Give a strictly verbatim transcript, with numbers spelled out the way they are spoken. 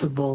principle.